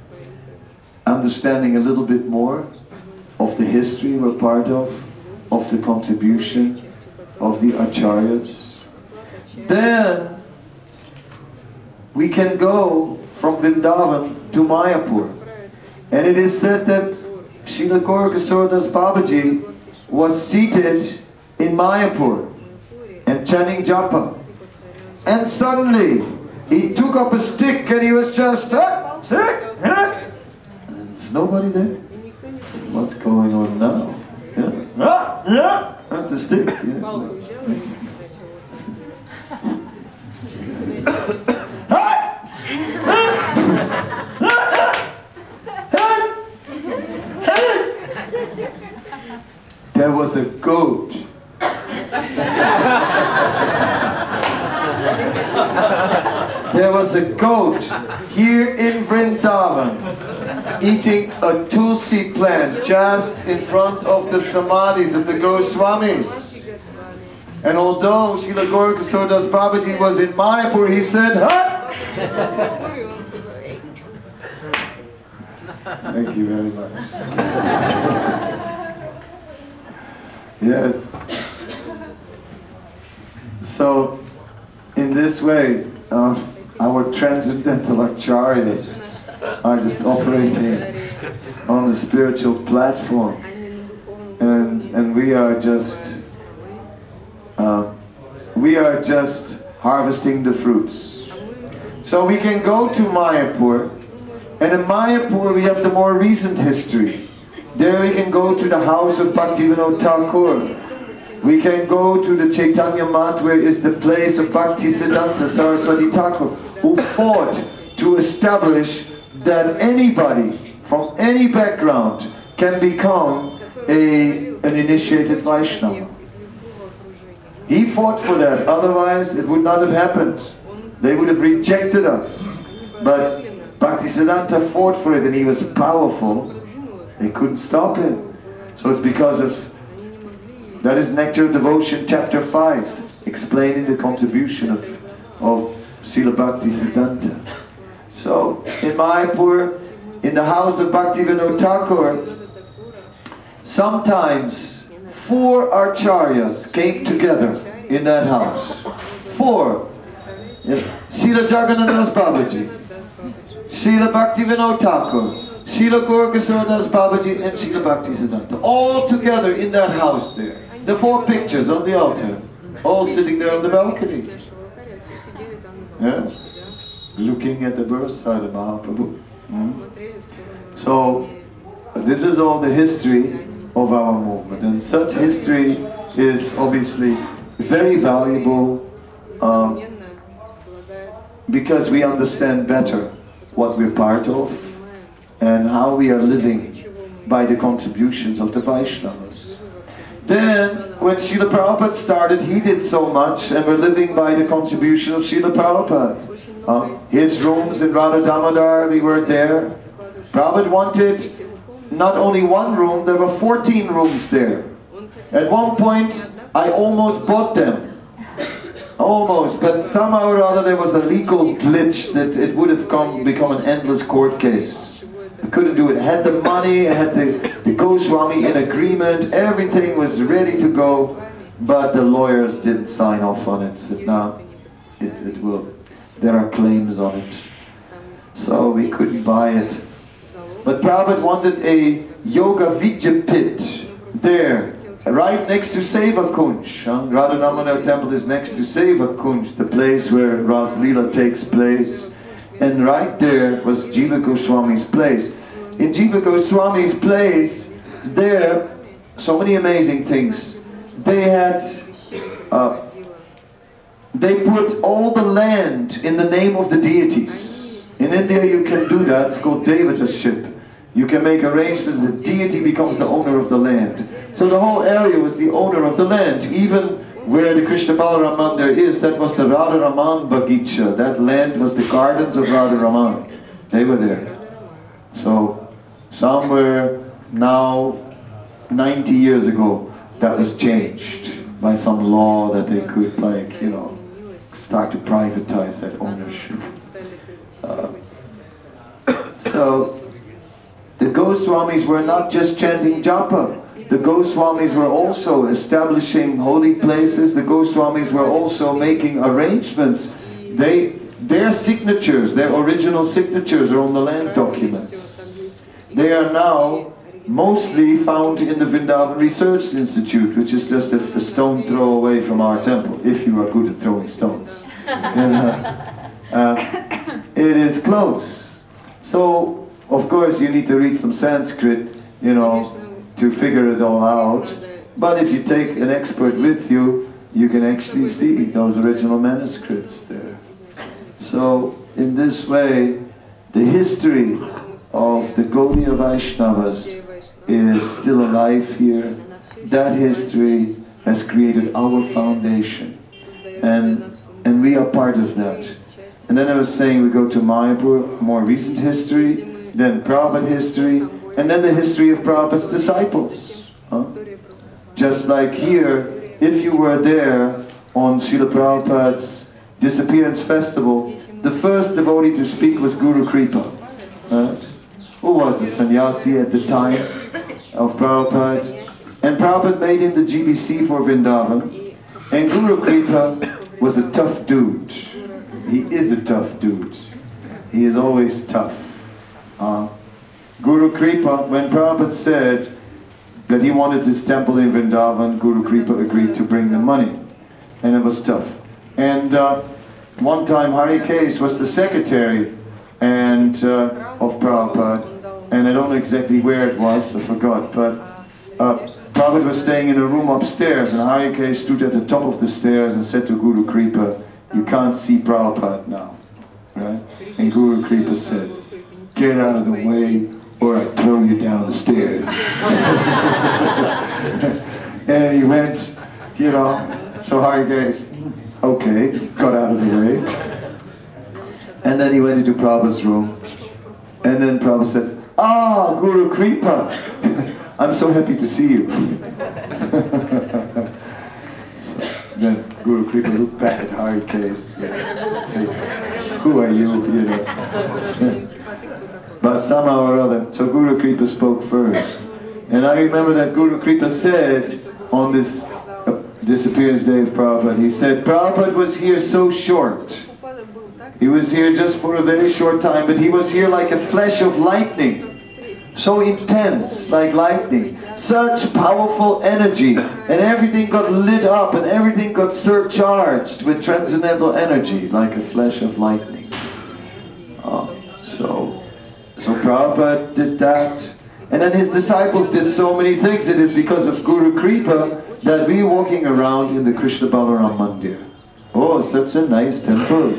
understanding a little bit more of the history we're part of the contribution of the Acharyas. Then we can go from Vrindavan to Mayapur. And it is said that Srila Gaur Kisodas Babaji was seated in Mayapur and chanting japa. And suddenly, he took up a stick and he was just, and there's nobody there. So what's going on now? That's the stick. There was a goat. There was a goat here in Vrindavan eating a tulsi plant just in front of the samadhis of the Goswamis. And although Srila Gaur Kisodas Babaji was in Mayapur, he said, huh? Thank you very much. Yes. So, in this way, our transcendental acharyas are just operating on a spiritual platform, and we are just harvesting the fruits. So we can go to Mayapur, and in Mayapur we have the more recent history. There we can go to the house of Bhaktivinoda Thakur, We can go to the Chaitanya Math, where is the place of Bhaktisiddhanta Saraswati Thakur, who fought to establish that anybody from any background can become an initiated Vaishnava. He fought for that, otherwise it would not have happened. They would have rejected us. But Bhaktisiddhanta fought for it, and he was powerful. They couldn't stop him. So it's because of that is Nectar of Devotion, Chapter 5, explaining the contribution of Srila Bhaktisiddhanta. So, in Mayapur, in the house of Bhaktivinoda Thakur, sometimes 4 acharyas came together in that house. 4. Srila Jagannath Das Babaji, Srila Bhaktivinoda Thakur, Srila Gaurkishore Das Babaji, and Srila Bhaktisiddhanta, all together in that house there. The 4 pictures on the altar, all sitting there on the balcony. Yeah. Looking at the birth side of Mahaprabhu. So, this is all the history of our movement. And such history is obviously very valuable because we understand better what we're part of and how we are living by the contributions of the Vaishnavas. Then, when Srila Prabhupada started, he did so much, and we're living by the contribution of Srila Prabhupada. His rooms in Radha Damodar, we were there. Prabhupada wanted not only one room, there were 14 rooms there. At one point, I almost bought them. Almost, but somehow or other there was a legal glitch that it would have become an endless court case. I couldn't do it. I had the money, I had the Goswami in agreement, everything was ready to go, but the lawyers didn't sign off on it. Said, no, it will. There are claims on it. So we couldn't buy it. But Prabhupada wanted a yoga vidya pit there, right next to Seva Kunj. Radha Damodar temple is next to Seva Kunj, the place where Ras Leela takes place. And right there was Jiva Goswami's place. In Jiva Goswami's place, there, so many amazing things. They had, they put all the land in the name of the deities. In India you can do that, it's called devataship. You can make arrangements, the deity becomes the owner of the land. So the whole area was the owner of the land, even where the Krishna Balaram Mandir is, that was the Radharaman Bagicha. That land was the gardens of Radharaman. They were there. So, somewhere now, 90 years ago, that was changed by some law that they could, like, you know, start to privatize that ownership. So, the Goswamis were not just chanting japa. The Goswamis were also establishing holy places. The Goswamis were also making arrangements. Their signatures, their original signatures are on the land documents. They are now mostly found in the Vrindavan Research Institute, which is just a stone throw away from our temple, if you are good at throwing stones. And, it is close. So, of course, you need to read some Sanskrit, you know, to figure it all out. But if you take an expert with you, you can actually see those original manuscripts there. So, in this way, the history of the Gaudiya Vaishnavas is still alive here. That history has created our foundation. And we are part of that. And then I was saying we go to Mayapur, more recent history, then Prabhupada history, and then the history of Prabhupada's disciples. Just like here, if you were there on Srila Prabhupada's Disappearance Festival, the first devotee to speak was Guru Kripa, who was a sannyasi at the time of Prabhupada. And Prabhupada made him the GBC for Vrindavan. And Guru Kripa was a tough dude. He is a tough dude. He is always tough. Guru Kripa, when Prabhupada said that he wanted this temple in Vrindavan, Guru Kripa agreed to bring the money. And it was tough. And one time Hari Kesh was the secretary and of Prabhupada. And I don't know exactly where it was, I forgot. But Prabhupada was staying in a room upstairs, and Harike stood at the top of the stairs and said to Guru Kripa, "You can't see Prabhupada now." Right? And Guru Kripa said, "Get out of the way, or I throw you down the stairs." And he went, you know, so Harike, okay, got out of the way. And then he went into Prabhupada's room. And then Prabhupada said, "Ah, Guru Kripa! I'm so happy to see you." So then Guru Kripa looked back at Harikesh, said, "Who are you?" You know. But somehow or other, so Guru Kripa spoke first. And I remember that Guru Kripa said on this disappearance day of Prabhupada, he said, "Prabhupada was here so short. He was here just for a very short time, but he was here like a flash of lightning. So intense, like lightning, such powerful energy, and everything got lit up and everything got surcharged with transcendental energy, like a flash of lightning." So Prabhupada did that, and then his disciples did so many things. It is because of Guru Kripa that we're walking around in the Krishna Balaram Mandir. Oh, such a nice temple.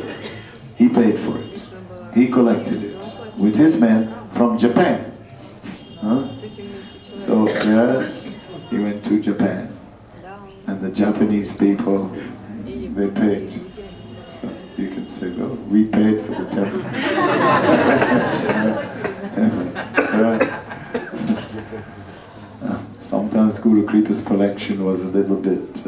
He paid for it. He collected it with his men from Japan. Huh? So yes, he went to Japan, and the Japanese people, they paid. So you can say, "Well, we paid for the temple." Sometimes Guru Kripa's collection was a little bit,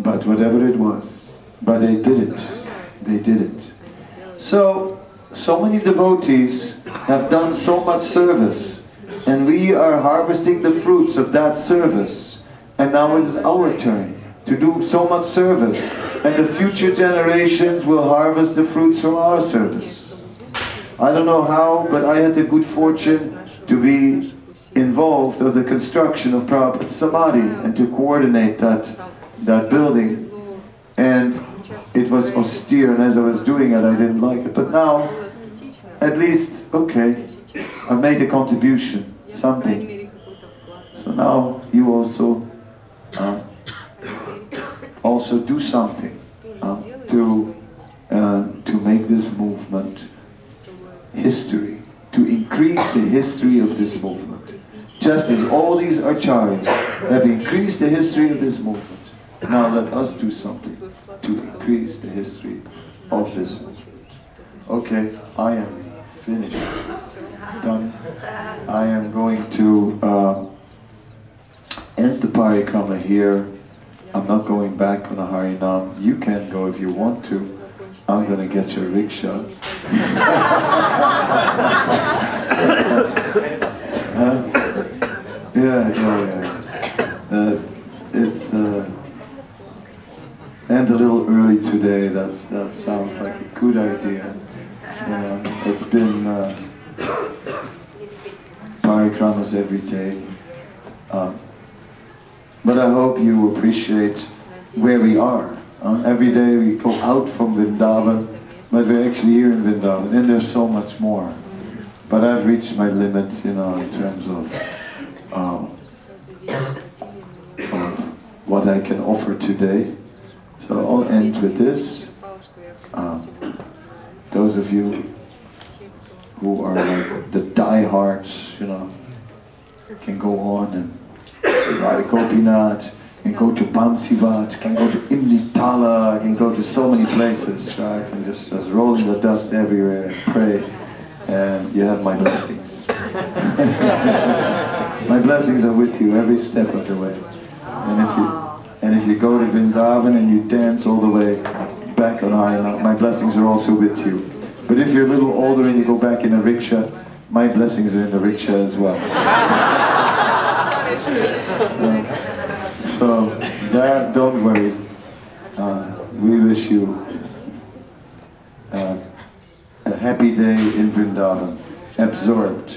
but whatever it was, but they did it. They did it. So many devotees have done so much service, and we are harvesting the fruits of that service. And now it is our turn to do so much service, and the future generations will harvest the fruits from our service. I don't know how, but I had the good fortune to be involved in the construction of Prabhupada's Samadhi and to coordinate that building. And it was austere, and as I was doing it, I didn't like it. But now, at least, okay, I made a contribution, something. So now you also do something to make this movement history, to increase the history of this movement. Just as all these acharyas have increased the history of this movement, now let us do something to increase the history of this movement. Okay, I am finished. Done. I am going to end the parikrama here. I'm not going back on a Harinam. You can go if you want to. I'm going to get your rickshaw. Yeah. And a little early today, that sounds like a good idea. It's been parikramas every day. But I hope you appreciate where we are. Every day we go out from Vrindavan, but we're actually here in Vrindavan, and there's so much more. But I've reached my limit, you know, in terms of what I can offer today. So I'll end with this. Those of you who are like the diehards, you know, can go on and ride a Gopinath, can go to Bansivat, can go to Imnitala, can go to so many places, right? And just roll in the dust everywhere and pray. And you have my blessings. My blessings are with you every step of the way. And if you go to Vrindavan and you dance all the way back on Harinam, my blessings are also with you. But if you're a little older and you go back in a rickshaw, my blessings are in the rickshaw as well. So that, don't worry. We wish you a happy day in Vrindavan, absorbed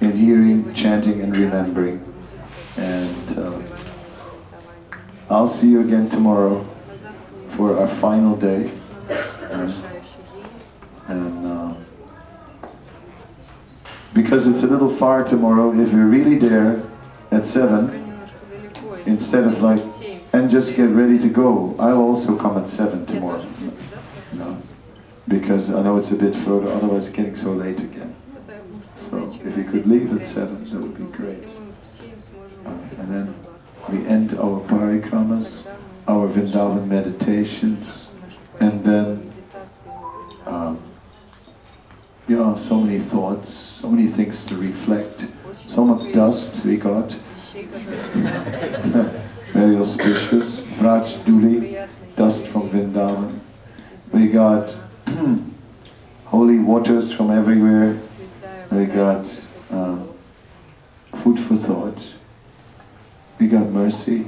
in hearing, chanting and remembering. And I'll see you again tomorrow for our final day. And because it's a little far tomorrow. If you're really there at 7, instead of like, and just get ready to go, I'll also come at 7 tomorrow. No, because I know it's a bit further, otherwise it's getting so late again. So if you could leave at 7, that would be great. And then we end our parikramas, our Vrindavan meditations, and then, you know, so many thoughts, so many things to reflect, so much dust we got. Very auspicious, Vraj Dhuli, dust from Vrindavan. We got holy waters from everywhere. We got food for thought. We got mercy.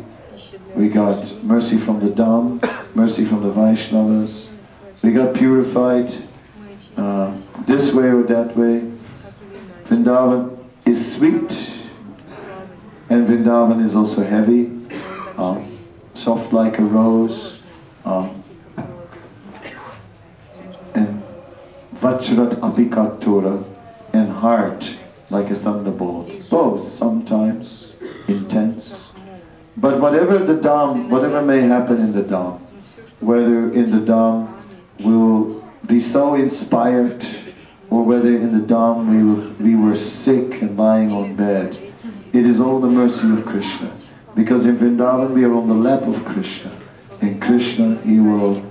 We got mercy from the Dham, mercy from the Vaishnavas. We got purified this way or that way. Vrindavan is sweet, and Vrindavan is also heavy, soft like a rose. And Vajrat Apikat Torah, and hard like a thunderbolt. Both sometimes intense. But whatever the Dham, whatever may happen in the Dham, whether in the Dham we will be so inspired, or whether in the Dham we were sick and lying on bed, it is all the mercy of Krishna. Because in Vrindavan we are on the lap of Krishna. In Krishna he will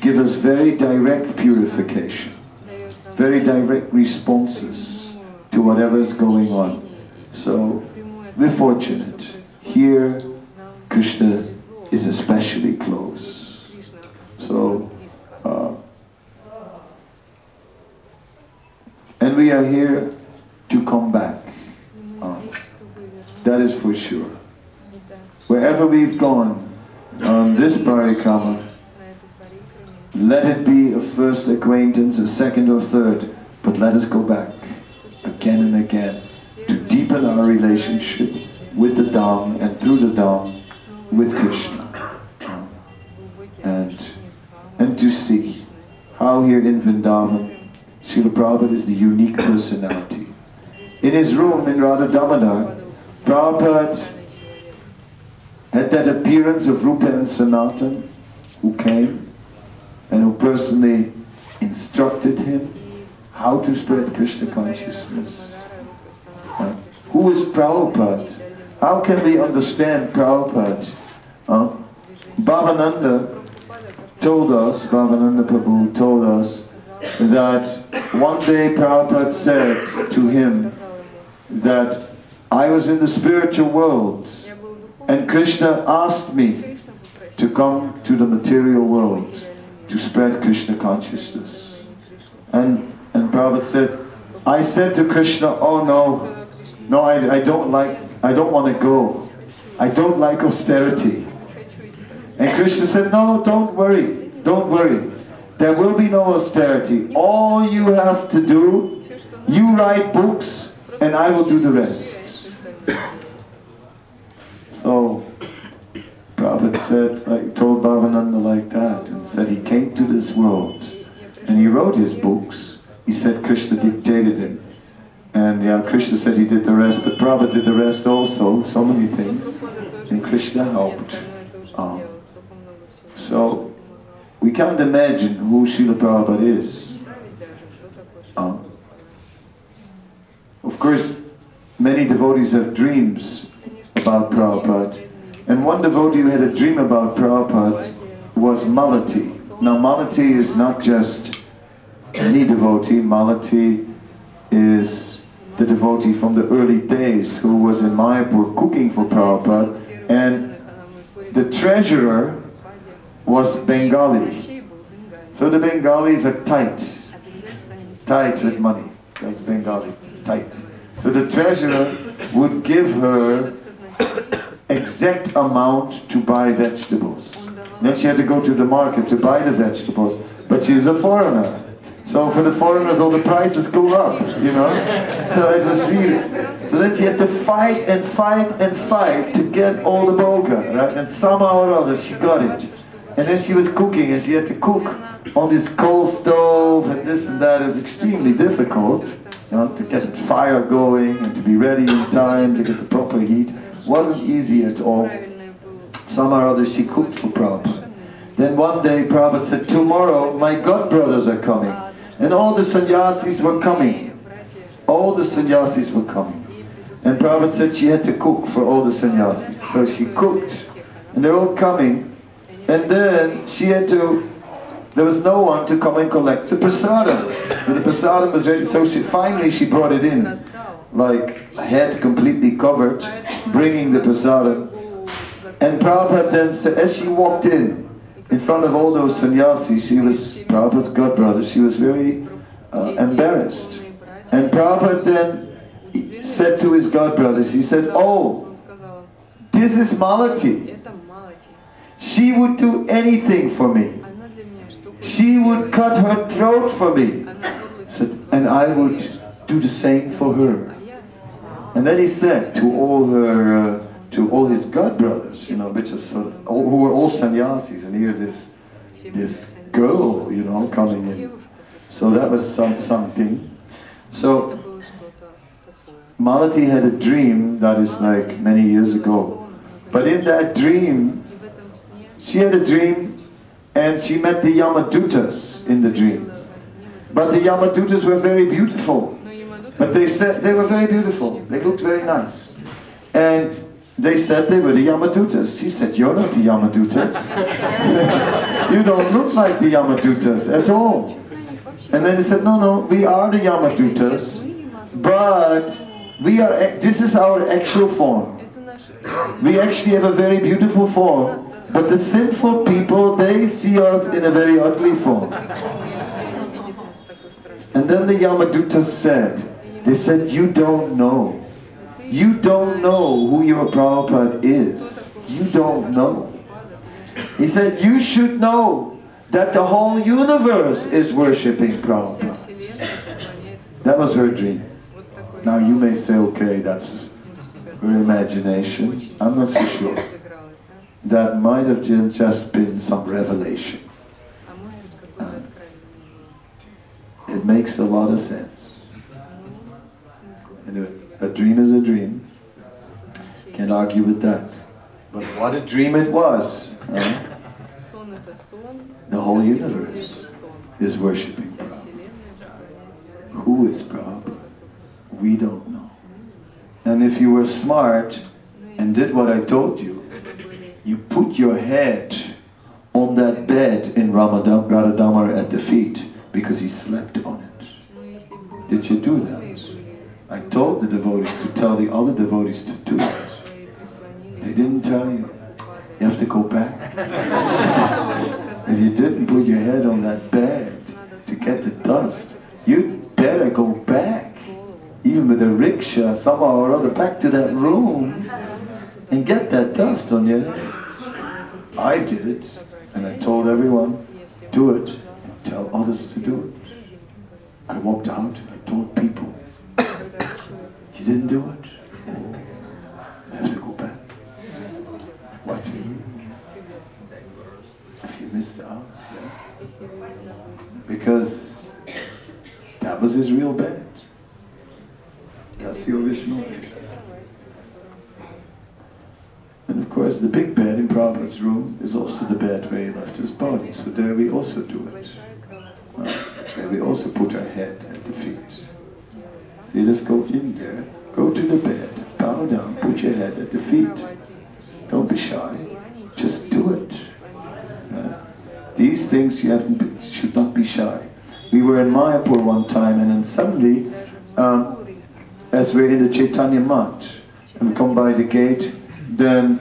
give us very direct purification, very direct responses to whatever is going on. So we're fortunate. Here, Krishna is especially close. So, and we are here to come back. That is for sure. Wherever we've gone on this parikrama, let it be a first acquaintance, a second or third, but let us go back again and again to deepen our relationship with the Dham and through the Dham with Krishna. And to see how here in Vrindavan, Srila Prabhupada is the unique personality. In his room in Radha Damodar, Prabhupada had that appearance of Rupa and Sanatana who came and who personally instructed him how to spread Krishna consciousness. Who is Prabhupada? How can we understand Prabhupada? Bhavananda told us, Bhavananda Prabhu told us, that one day Prabhupada said to him that I was in the spiritual world and Krishna asked me to come to the material world to spread Krishna consciousness. And Prabhupada said, I said to Krishna, oh no, I don't want to go. I don't like austerity. And Krishna said, no, don't worry. Don't worry. There will be no austerity. All you have to do, you write books and I will do the rest. So, Prabhupada said, like, told Bhavananda like that, and said he came to this world and he wrote his books. He said Krishna dictated him. And yeah, Krishna said he did the rest, but Prabhupada did the rest also, so many things. And Krishna helped. So, we can't imagine who Srila Prabhupada is. Of course, many devotees have dreams about Prabhupada. And one devotee who had a dream about Prabhupada was Malati. Now, Malati is not just any devotee. Malati is the devotee from the early days who was in Mayapur cooking for Prabhupada, and the treasurer was Bengali. So the Bengalis are tight with money. That's Bengali, tight. So the treasurer would give her exact amount to buy vegetables. Then she had to go to the market to buy the vegetables, but she's a foreigner. So for the foreigners, all the prices go up, you know? So it was really... So then she had to fight and fight and fight to get all the boga, right? And somehow or other she got it. And then she was cooking and she had to cook on this coal stove and this and that. It was extremely difficult. You know, to get the fire going and to be ready in time to get the proper heat wasn't easy at all. Somehow or other she cooked for Prabhupada. Then one day Prabhupada said, tomorrow my god brothers are coming. And all the sannyasis were coming. All the sannyasis were coming. And Prabhupada said she had to cook for all the sannyasis. So she cooked. And they're all coming. And then she had to... There was no one to come and collect the prasadam. So the prasadam was ready. So finally she brought it in. Like head completely covered, bringing the prasadam. And Prabhupada then said, as she walked in front of all those sannyasis, she was, Prabhupada's godbrother, she was very embarrassed. And Prabhupada then said to his godbrothers, he said, oh, this is Malati. She would do anything for me. She would cut her throat for me. And I would do the same for her. And then he said to all her... to all his godbrothers, you know, which is sort of, who were all sannyasis, and here this girl, you know, coming in. So that was something. So Malati had a dream that is like many years ago. But in that dream, she had a dream, and she met the Yamadutas in the dream. But the Yamadutas were very beautiful. But they said they were very beautiful. They looked very nice, and they said they were the Yamadutas. She said, you're not the Yamadutas. You don't look like the Yamadutas at all. And then they said, no, we are the Yamadutas, but we are, this is our actual form. We actually have a very beautiful form, but the sinful people, they see us in a very ugly form. And then the Yamadutas said, they said, you don't know. You don't know who your Prabhupada is. You don't know. He said, you should know that the whole universe is worshipping Prabhupada. That was her dream. Now you may say, okay, that's her imagination. I'm not so sure. That might have just been some revelation. It makes a lot of sense. Anyway. A dream is a dream. Can't argue with that. But what a dream it was. The whole universe is worshipping Prabhupada. Who is Prabhupada? We don't know. And if you were smart and did what I told you, you put your head on that bed in Radhadamar at the feet because he slept on it. Did you do that? I told the devotees to tell the other devotees to do it. They didn't tell you. You have to go back. If you didn't put your head on that bed to get the dust, you'd better go back, even with a rickshaw, somehow or other, back to that room and get that dust on your head. I did it, and I told everyone, do it, and tell others to do it. I walked out, I told people, you didn't do it. I have to go back. What do you mean? If you missed out, yeah. Because that was his real bed. That's the original bed. And of course, the big bed in Prabhupada's room is also the bed where he left his body. So there we also do it. There we also put our head at the feet. You just go in there, go to the bed, bow down, put your head at the feet. Don't be shy, just do it. These things you should not be shy. We were in Mayapur one time, and then suddenly, as we're in the Chaitanya Math, and we come by the gate, then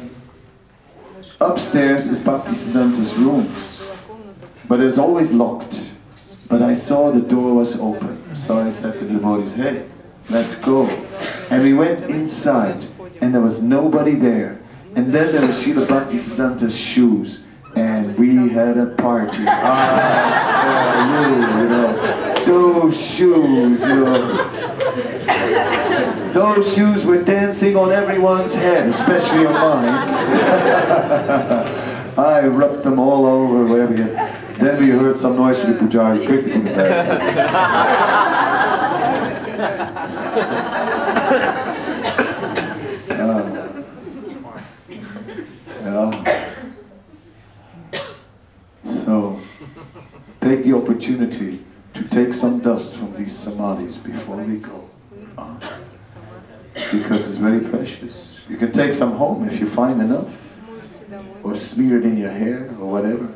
upstairs is Bhaktisiddhanta's rooms, but it's always locked. But I saw the door was open, so I said to the devotees, hey, let's go. And we went inside, and there was nobody there. And then there was Srila Bhaktisiddhanta's shoes, and we had a party. I tell you, you know. Those shoes were dancing on everyone's head, especially on mine. I rubbed them all over wherever you... Then we heard some noise from the Pujari. Quick, So take the opportunity to take some dust from these samadhis before we go. Because it's very precious. You can take some home if you find enough. Or smear it in your hair or whatever.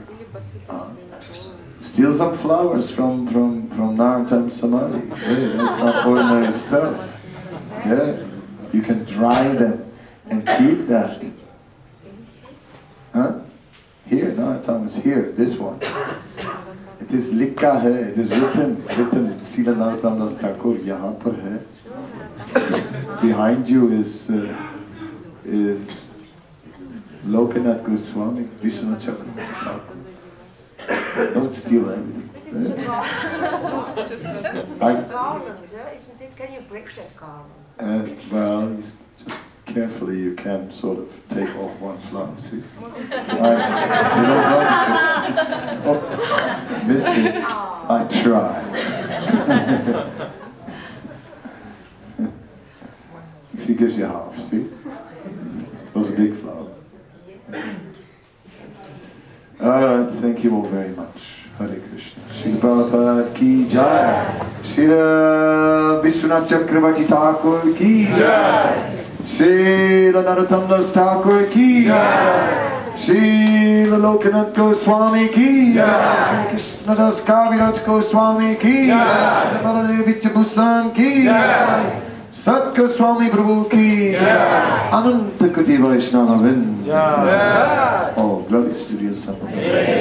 Steal some flowers from Narottam Samadhi. Hey, that's not ordinary stuff. Yeah. You can dry them and keep that. Huh? Here, Narottam is here, this one. It is likha hai, it is written. Srila Narottam Das Thakur, yahan par hai. Behind you is Lokanath Goswami, Vishwanath Chakravarti Thakur. Don't steal everything. But it's a garment, isn't it? Can you break that garment? Well, just carefully you can sort of take off one flower, see? You don't notice it. Oh, missed it. I tried. She gives you half, see? It was a big flower. Alright, thank you all very much. Hare Krishna. Sri Prabhupada ki jai. Sri Vishwanath Chakravarti Thakur ki jai. Sri Narottam Das Thakur ki jai. Sri Lokanath Goswami ki jai. Krishnadas Kaviraj Goswami ki jai. Baladeva Vidyabhushan ki jai. Sat Goswami Prabhu ki jai. Ananta Koti Vaishnava Vrinda. Jai. Oh, glorious studio Samadhi.